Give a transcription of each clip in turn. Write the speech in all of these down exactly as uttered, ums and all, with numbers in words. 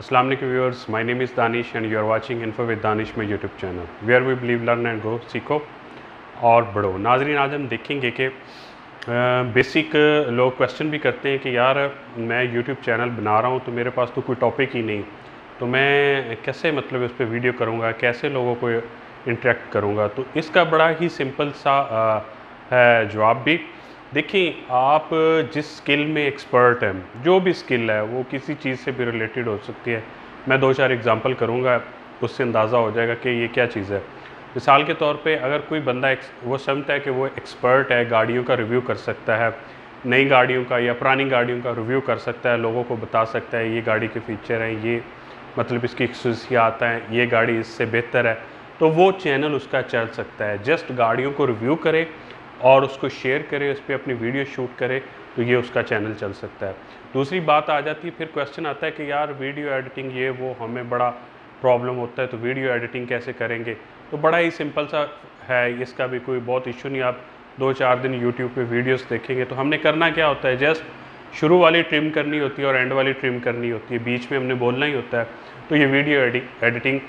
Assalamu alaikum viewers, my name is Danish and you are watching Infor with Danish में YouTube channel where we believe, learn and go, सीखो और बढ़ो। नाजरीन आज हम देखेंगे कि बेसिक लोग क्वेश्चन भी करते हैं कि यार मैं YouTube चैनल बना रहा हूँ तो मेरे पास तो कोई टॉपिक ही नहीं, तो मैं कैसे मतलब उस पर वीडियो करूँगा, कैसे लोगों को इंटरेक्ट करूँगा। तो इसका बड़ा ही सिंपल सा है जवाब भी। देखिए आप जिस स्किल में एक्सपर्ट हैं, जो भी स्किल है वो किसी चीज़ से भी रिलेटेड हो सकती है। मैं दो चार एग्जांपल करूँगा, उससे अंदाज़ा हो जाएगा कि ये क्या चीज़ है। मिसाल के तौर पे अगर कोई बंदा वो समझता है कि वो एक्सपर्ट है, गाड़ियों का रिव्यू कर सकता है, नई गाड़ियों का या पुरानी गाड़ियों का रिव्यू कर सकता है, लोगों को बता सकता है ये गाड़ी के फ़ीचर हैं, ये मतलब इसकी खसूसियात हैं, ये गाड़ी इससे बेहतर है, तो वो चैनल उसका चल सकता है। जस्ट गाड़ियों को रिव्यू करे और उसको शेयर करे, उस पर अपनी वीडियो शूट करे, तो ये उसका चैनल चल सकता है। दूसरी बात आ जाती है, फिर क्वेश्चन आता है कि यार वीडियो एडिटिंग ये वो हमें बड़ा प्रॉब्लम होता है, तो वीडियो एडिटिंग कैसे करेंगे। तो बड़ा ही सिंपल सा है, इसका भी कोई बहुत इशू नहीं। आप दो चार दिन यूट्यूब पे वीडियोस देखेंगे तो हमने करना क्या होता है, जस्ट शुरू वाली ट्रिम करनी होती है और एंड वाली ट्रिम करनी होती है, बीच में हमने बोलना ही होता है। तो ये वीडियो एडिटिंग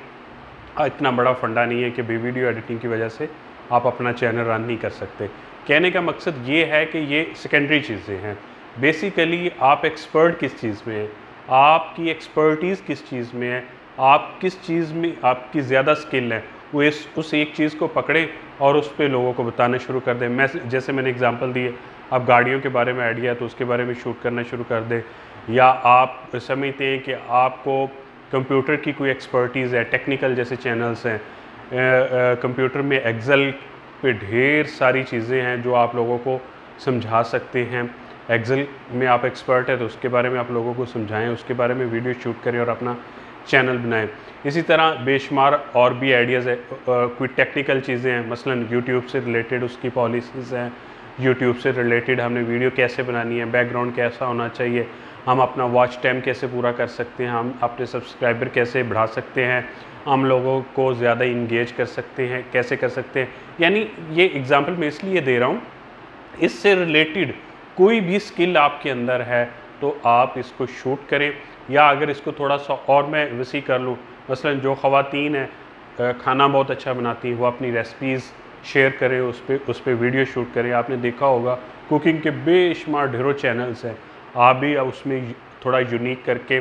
इतना बड़ा फंडा नहीं है कि भी वीडियो एडिटिंग की वजह से आप अपना चैनल रन नहीं कर सकते। कहने का मकसद ये है कि ये सेकेंडरी चीज़ें हैं। बेसिकली आप एक्सपर्ट किस चीज़ में है, आपकी एक्सपर्टीज़ किस चीज़ में है, आप किस चीज़ में आपकी ज़्यादा स्किल है, वो इस उस एक चीज़ को पकड़ें और उस पर लोगों को बताना शुरू कर दें। मैं जैसे मैंने एग्जांपल दिए, आप गाड़ियों के बारे में आइडिया है तो उसके बारे में शूट करना शुरू कर दें, या आप समझते हैं कि आपको कंप्यूटर की कोई एक्सपर्टीज़ है, टेक्निकल जैसे चैनल्स हैं, कंप्यूटर में एक्सेल पे ढेर सारी चीज़ें हैं जो आप लोगों को समझा सकते हैं। एक्सेल में आप एक्सपर्ट है तो उसके बारे में आप लोगों को समझाएं, उसके बारे में वीडियो शूट करें और अपना चैनल बनाएं। इसी तरह बेशुमार और भी आइडियाज़ है, कोई टेक्निकल चीज़ें हैं, मसलन यूट्यूब से रिलेटेड उसकी पॉलिसीज़ हैं, यूट्यूब से रिलेटेड हमने वीडियो कैसे बनानी है, बैकग्राउंड कैसा होना चाहिए, हम अपना वॉच टाइम कैसे पूरा कर सकते हैं, हम अपने सब्सक्राइबर कैसे बढ़ा सकते हैं, हम लोगों को ज़्यादा इंगेज कर सकते हैं, कैसे कर सकते हैं। यानी ये एग्ज़ाम्पल मैं इसलिए दे रहा हूँ, इससे रिलेटेड कोई भी स्किल आपके अंदर है तो आप इसको शूट करें, या अगर इसको थोड़ा सा और मैं वसी कर लूँ, मसलन जो ख़वातीन है खाना बहुत अच्छा बनाती हैं, वो अपनी रेसिपीज़ शेयर करें, उस पर उस पर वीडियो शूट करें। आपने देखा होगा कुकिंग के बेशुमार ढेरों चैनल्स हैं, आप भी उसमें थोड़ा यूनिक करके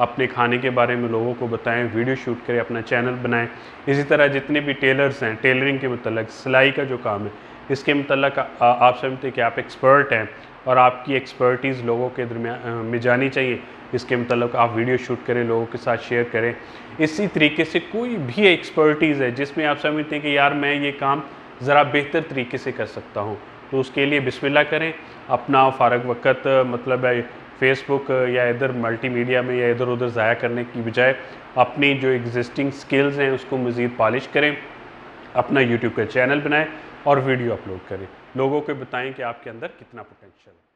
अपने खाने के बारे में लोगों को बताएं, वीडियो शूट करें, अपना चैनल बनाएं। इसी तरह जितने भी टेलर्स हैं, टेलरिंग के मतलब सिलाई का जो काम है, इसके मतलब आप समझते हैं कि आप एक्सपर्ट हैं और आपकी एक्सपर्टीज़ लोगों के दरमियान में जानी चाहिए, इसके मतलब आप वीडियो शूट करें, लोगों के साथ शेयर करें। इसी तरीके से कोई भी एक्सपर्टीज़ है जिसमें आप समझते हैं कि यार मैं ये काम ज़रा बेहतर तरीके से कर सकता हूँ, तो उसके लिए बिस्मिल्लाह करें, अपना फ़ारग वक़्त मतलब है फेसबुक या इधर मल्टीमीडिया में या इधर उधर ज़ाया करने की बजाय अपनी जो एग्जिस्टिंग स्किल्स हैं उसको मज़ीद पॉलिश करें, अपना यूट्यूब का चैनल बनाएं और वीडियो अपलोड करें, लोगों को बताएं कि आपके अंदर कितना पोटेंशियल है।